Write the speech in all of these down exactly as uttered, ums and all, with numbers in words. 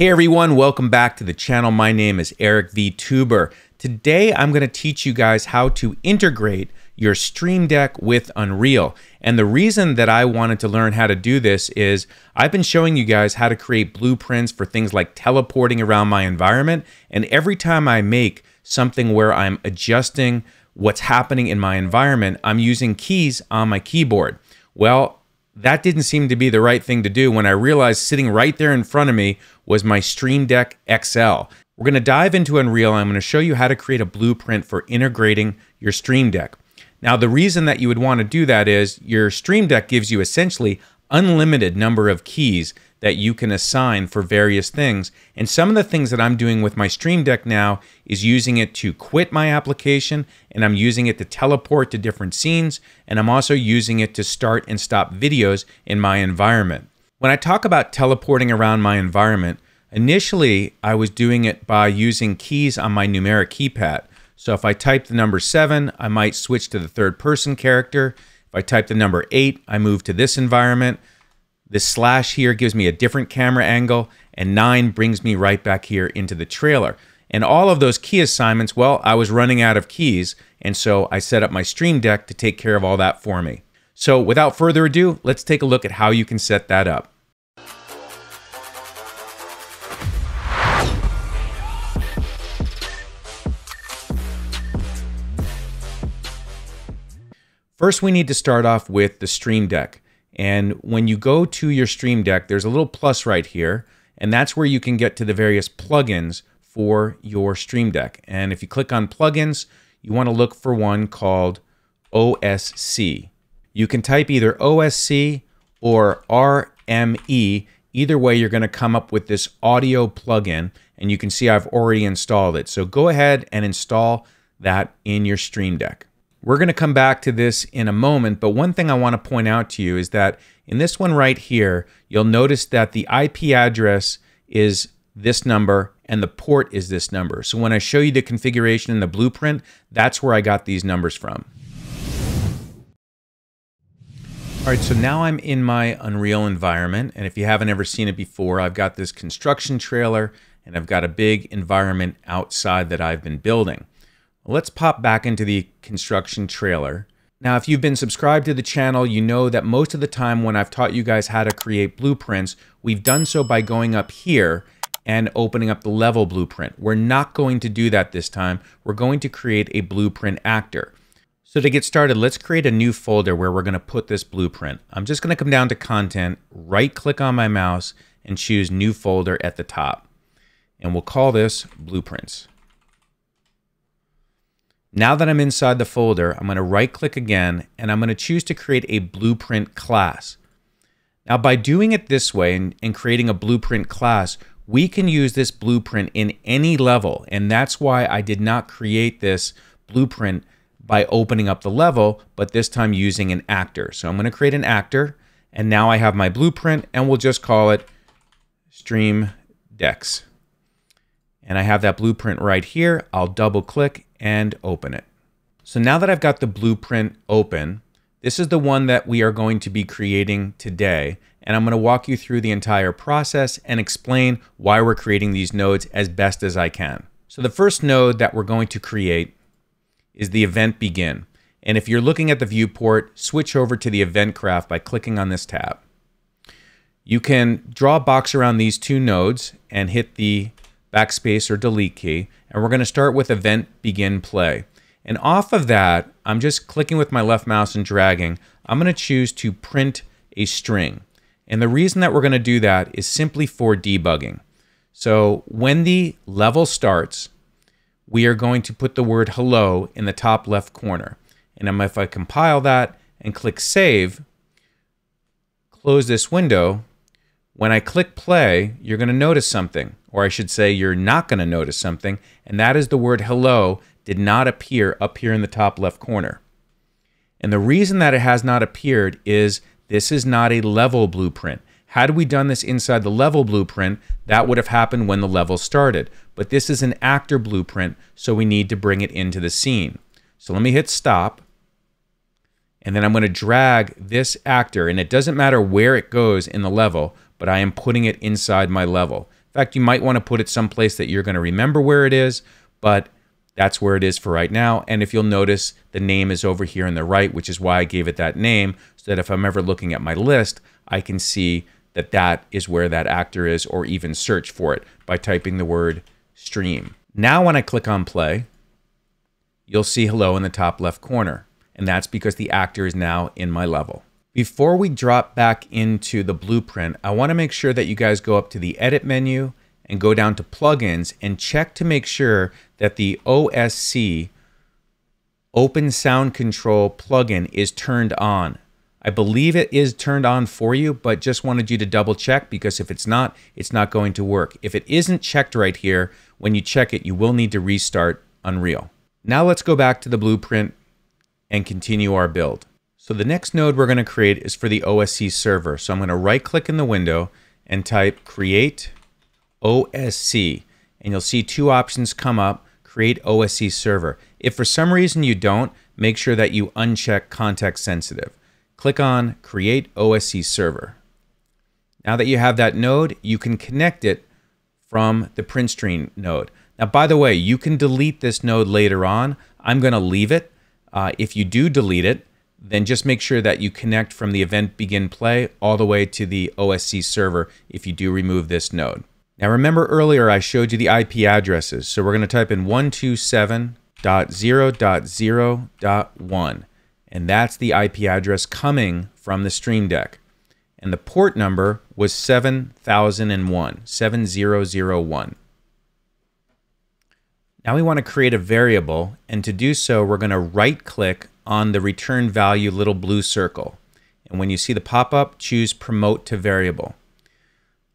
Hey everyone, welcome back to the channel. My name is Eric V. Tuber. Today I'm going to teach you guys how to integrate your Stream Deck with Unreal. And the reason that I wanted to learn how to do this is I've been showing you guys how to create blueprints for things like teleporting around my environment. And every time I make something where I'm adjusting what's happening in my environment, I'm using keys on my keyboard. Well, that didn't seem to be the right thing to do when I realized sitting right there in front of me was my Stream Deck X L. We're going to dive into Unreal. I'm going to show you how to create a blueprint for integrating your Stream Deck. Now, the reason that you would want to do that is your Stream Deck gives you essentially unlimited number of keys that you can assign for various things. And some of the things that I'm doing with my Stream Deck now is using it to quit my application, and I'm using it to teleport to different scenes, and I'm also using it to start and stop videos in my environment. When I talk about teleporting around my environment, initially I was doing it by using keys on my numeric keypad. So if I type the number seven, I might switch to the third person character. If I type the number eight, I move to this environment. This slash here gives me a different camera angle, and nine brings me right back here into the trailer. And all of those key assignments, well, I was running out of keys, and so I set up my Stream Deck to take care of all that for me. So without further ado, let's take a look at how you can set that up. First, we need to start off with the Stream Deck. And when you go to your Stream Deck, there's a little plus right here, and that's where you can get to the various plugins for your Stream Deck. And if you click on plugins, you want to look for one called O S C. You can type either O S C or R M E. Either way, you're going to come up with this audio plugin, and you can see I've already installed it. So go ahead and install that in your Stream Deck. We're going to come back to this in a moment, but one thing I want to point out to you is that in this one right here, you'll notice that the I P address is this number and the port is this number. So when I show you the configuration in the blueprint, that's where I got these numbers from. All right, so now I'm in my Unreal environment, and if you haven't ever seen it before, I've got this construction trailer and I've got a big environment outside that I've been building. Let's pop back into the construction trailer. Now, if you've been subscribed to the channel, you know that most of the time when I've taught you guys how to create blueprints, we've done so by going up here and opening up the level blueprint. We're not going to do that this time. We're going to create a blueprint actor. So to get started, let's create a new folder where we're going to put this blueprint. I'm just going to come down to content, right click on my mouse, and choose new folder at the top. And we'll call this blueprints. Now that I'm inside the folder, I'm going to right click again, and I'm going to choose to create a blueprint class. Now by doing it this way and, and creating a blueprint class, we can use this blueprint in any level, and that's why I did not create this blueprint by opening up the level, but this time using an actor. So I'm going to create an actor, and now I have my blueprint, and we'll just call it Stream Decks. And I have that blueprint right here. I'll double click and open it. So now that I've got the blueprint open, this is the one that we are going to be creating today. And I'm going to walk you through the entire process and explain why we're creating these nodes as best as I can. So the first node that we're going to create is the event begin. And if you're looking at the viewport, switch over to the event graph by clicking on this tab. You can draw a box around these two nodes and hit the backspace or delete key, and we're going to start with event begin play. And off of that, I'm just clicking with my left mouse and dragging. I'm going to choose to print a string. And the reason that we're going to do that is simply for debugging. So when the level starts, we are going to put the word hello in the top left corner. And if I compile that and click save, close this window, when I click play, you're going to notice something, or I should say you're not going to notice something, and that is the word hello did not appear up here in the top left corner. And the reason that it has not appeared is this is not a level blueprint. Had we done this inside the level blueprint, that would have happened when the level started. But this is an actor blueprint, so we need to bring it into the scene. So let me hit stop. And then I'm going to drag this actor, and it doesn't matter where it goes in the level, but I am putting it inside my level. In fact, you might want to put it someplace that you're going to remember where it is, but that's where it is for right now. And if you'll notice, the name is over here on the right, which is why I gave it that name, so that if I'm ever looking at my list, I can see that that is where that actor is, or even search for it by typing the word stream. Now when I click on play, you'll see hello in the top left corner, and that's because the actor is now in my level. Before we drop back into the blueprint, I want to make sure that you guys go up to the edit menu and go down to plugins and check to make sure that the O S C Open Sound Control plugin is turned on. I believe it is turned on for you, but just wanted you to double check, because if it's not, it's not going to work. If it isn't checked right here, when you check it, you will need to restart Unreal. Now let's go back to the blueprint and continue our build. So the next node we're going to create is for the O S C server. So I'm going to right click in the window and type create O S C, and you'll see two options come up, create O S C server. If for some reason you don't, make sure that you uncheck context sensitive. Click on create O S C server. Now that you have that node, you can connect it from the print stream node. Now, by the way, you can delete this node later on. I'm going to leave it. Uh, if you do delete it, then just make sure that you connect from the event begin play all the way to the O S C server if you do remove this node. Now, remember earlier I showed you the I P addresses. So we're going to type in one two seven dot zero dot zero dot one. And that's the I P address coming from the Stream Deck. And the port number was seven thousand one, seven thousand one. Now we want to create a variable, and to do so, we're going to right-click on the return value little blue circle. And when you see the pop-up, choose Promote to Variable.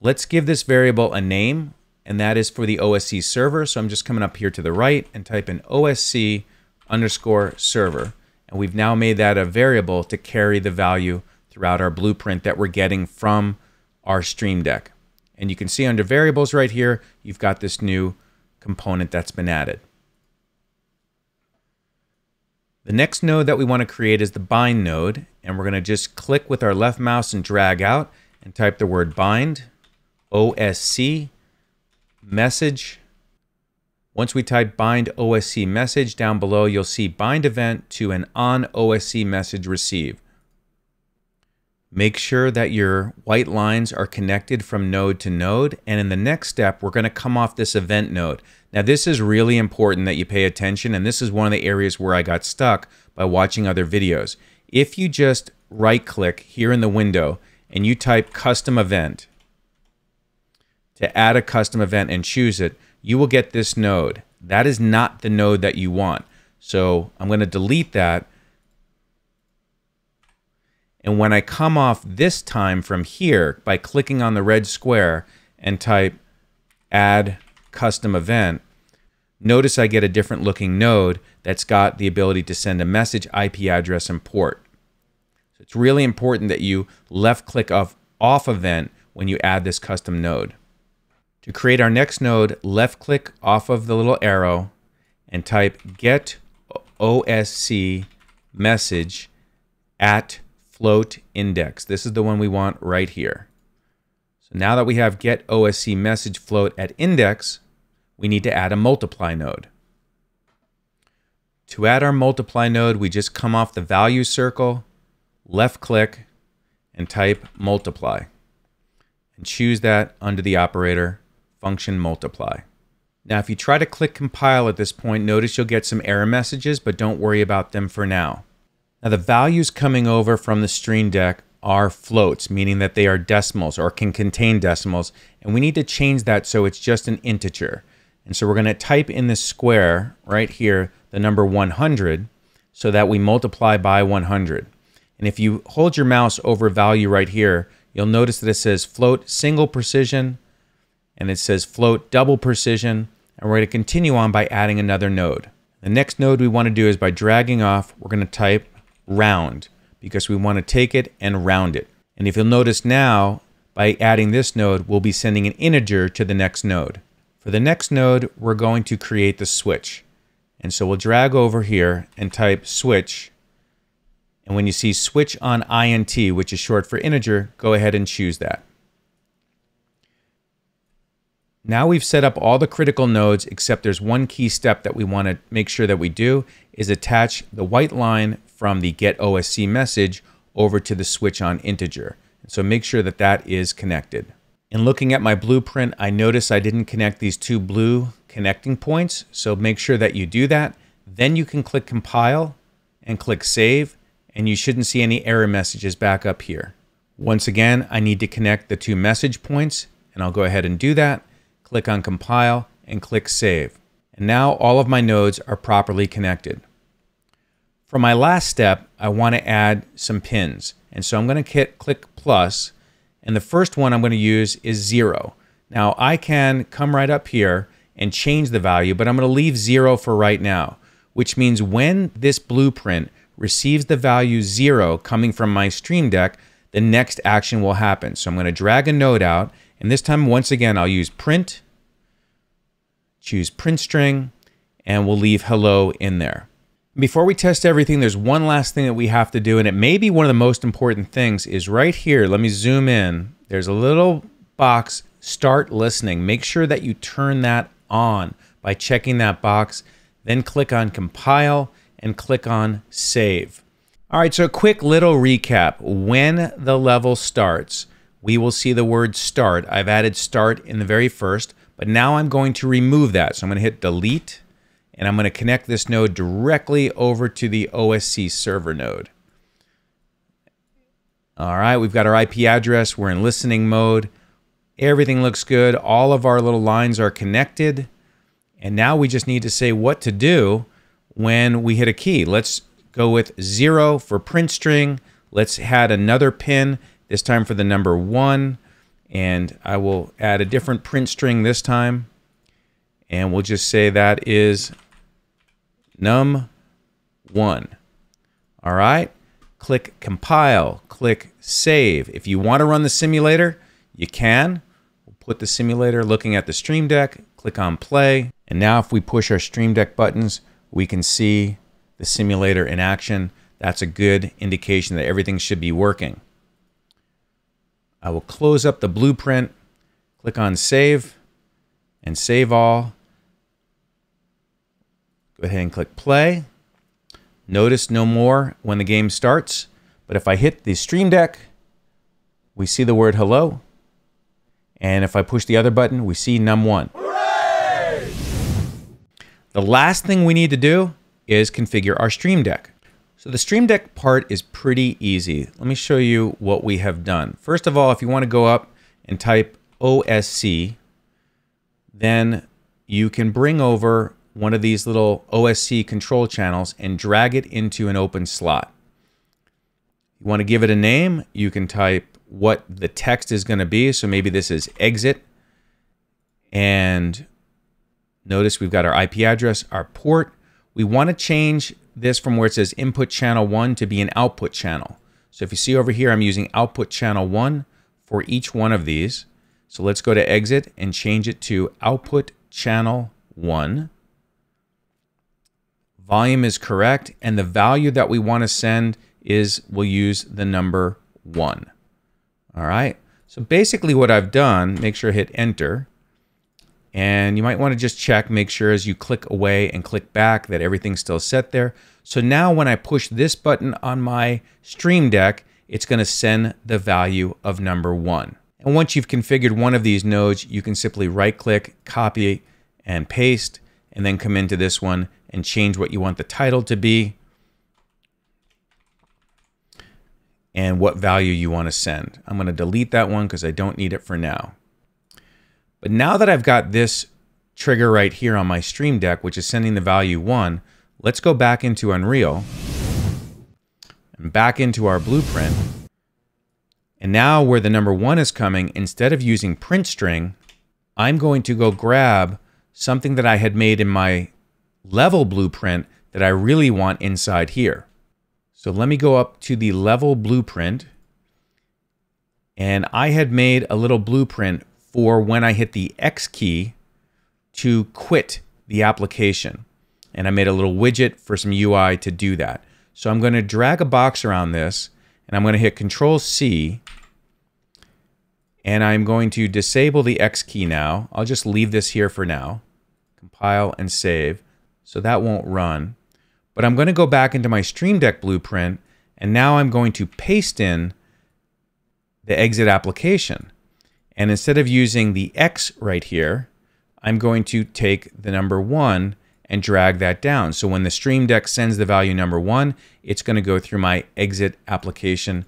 Let's give this variable a name, and that is for the O S C server. So I'm just coming up here to the right and type in O S C underscore server. And we've now made that a variable to carry the value throughout our blueprint that we're getting from our Stream Deck. And you can see under variables right here, you've got this new component that's been added. The next node that we want to create is the bind node. And we're going to just click with our left mouse and drag out and type the word bind, O S C, message. Once we type bind O S C message, down below you'll see bind event to an on O S C message receive. Make sure that your white lines are connected from node to node, and in the next step we're going to come off this event node. Now this is really important that you pay attention, and this is one of the areas where I got stuck by watching other videos. If you just right click here in the window and you type custom event to add a custom event and choose it, you will get this node. That is not the node that you want. So I'm going to delete that. And when I come off this time from here by clicking on the red square and type add custom event, notice I get a different looking node that's got the ability to send a message, I P address, and port. So it's really important that you left click off, off event when you add this custom node. To create our next node, left click off of the little arrow and type get O S C message at float index. This is the one we want right here. So now that we have get O S C message float at index, we need to add a multiply node. To add our multiply node, we just come off the value circle, left click, and type multiply. And choose that under the operator function multiply. Now if you try to click compile at this point, notice you'll get some error messages, but don't worry about them for now. Now the values coming over from the Stream Deck are floats, meaning that they are decimals or can contain decimals, and we need to change that so it's just an integer. And so we're going to type in this square right here the number one hundred so that we multiply by one hundred. And if you hold your mouse over value right here, you'll notice that it says float single precision, and it says float double precision, and we're going to continue on by adding another node. The next node we want to do is by dragging off, we're going to type round, because we want to take it and round it. And if you'll notice now, by adding this node, we'll be sending an integer to the next node. For the next node, we're going to create the switch. And so we'll drag over here and type switch. And when you see switch on int, which is short for integer, go ahead and choose that. Now we've set up all the critical nodes, except there's one key step that we want to make sure that we do is attach the white line from the get O S C message over to the switch on integer. So make sure that that is connected. In looking at my blueprint, I notice I didn't connect these two blue connecting points. So make sure that you do that. Then you can click compile and click save, and you shouldn't see any error messages back up here. Once again, I need to connect the two message points, and I'll go ahead and do that. Click on compile and click save. And now all of my nodes are properly connected. For my last step, I want to add some pins. And so I'm going to click plus, and the first one I'm going to use is zero. Now I can come right up here and change the value, but I'm going to leave zero for right now, which means when this blueprint receives the value zero coming from my Stream Deck, the next action will happen. So I'm going to drag a node out, and this time, once again, I'll use print, choose print string, and we'll leave hello in there. Before we test everything, there's one last thing that we have to do, and it may be one of the most important things is right here. Let me zoom in. There's a little box, start listening. Make sure that you turn that on by checking that box, then click on compile and click on save. All right, so a quick little recap. When the level starts, we will see the word start. I've added start in the very first, but now I'm going to remove that. So I'm going to hit delete. And I'm going to connect this node directly over to the O S C server node. All right, we've got our I P address. We're in listening mode. Everything looks good. All of our little lines are connected. And now we just need to say what to do when we hit a key. Let's go with zero for print string. Let's add another pin, this time for the number one. And I will add a different print string this time. And we'll just say that is num one. All right, click compile, click save. If you want to run the simulator, you can. We'll put the simulator looking at the Stream Deck, click on play. And now if we push our Stream Deck buttons, we can see the simulator in action. That's a good indication that everything should be working. I will close up the blueprint, click on save and save all. Go ahead and click play. Notice no more when the game starts, but if I hit the Stream Deck, we see the word hello. And if I push the other button, we see num one. Hooray! The last thing we need to do is configure our Stream Deck. So the Stream Deck part is pretty easy. Let me show you what we have done. First of all, if you want to go up and type O S C, then you can bring over one of these little O S C control channels and drag it into an open slot. You want to give it a name. You can type what the text is going to be. So maybe this is exit. And notice we've got our I P address, our port. We want to change this from where it says input channel one to be an output channel. So if you see over here, I'm using output channel one for each one of these. So let's go to exit and change it to output channel one. Volume is correct, and the value that we want to send is we'll use the number one. All right. So basically what I've done, make sure I hit enter. And you might want to just check, make sure as you click away and click back that everything's still set there. So now when I push this button on my Stream Deck, it's going to send the value of number one. And once you've configured one of these nodes, you can simply right-click, copy, and paste, and then come into this one and change what you want the title to be and what value you want to send. I'm going to delete that one because I don't need it for now. But now that I've got this trigger right here on my Stream Deck, which is sending the value one, let's go back into Unreal and back into our blueprint. And now where the number one is coming, instead of using print string, I'm going to go grab something that I had made in my level blueprint that I really want inside here. So let me go up to the level blueprint. And I had made a little blueprint for when I hit the X key to quit the application. And I made a little widget for some U I to do that. So I'm going to drag a box around this, and I'm going to hit control C and I'm going to disable the X key now. I'll just leave this here for now. Compile and save. So that won't run. But I'm going to go back into my Stream Deck blueprint, and now I'm going to paste in the exit application. And instead of using the X right here, I'm going to take the number one and drag that down. So when the Stream Deck sends the value number one, it's going to go through my exit application.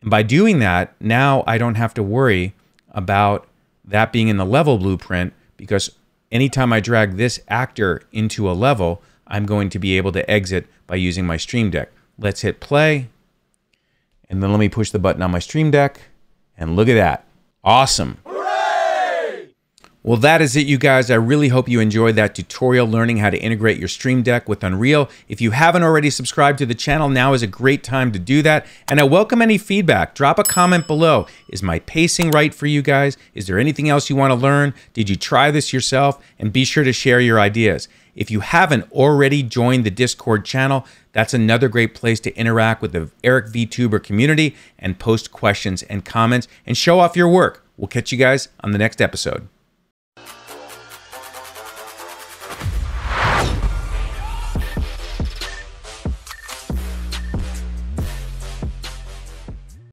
And by doing that, now I don't have to worry about that being in the level blueprint, because anytime I drag this actor into a level, I'm going to be able to exit by using my Stream Deck. Let's hit play. And then let me push the button on my Stream Deck. And look at that. Awesome. Well, that is it, you guys. I really hope you enjoyed that tutorial learning how to integrate your Stream Deck with Unreal. If you haven't already subscribed to the channel, now is a great time to do that. And I welcome any feedback. Drop a comment below. Is my pacing right for you guys? Is there anything else you want to learn? Did you try this yourself? And be sure to share your ideas. If you haven't already joined the Discord channel, that's another great place to interact with the Eric V. Tuber community and post questions and comments and show off your work. We'll catch you guys on the next episode.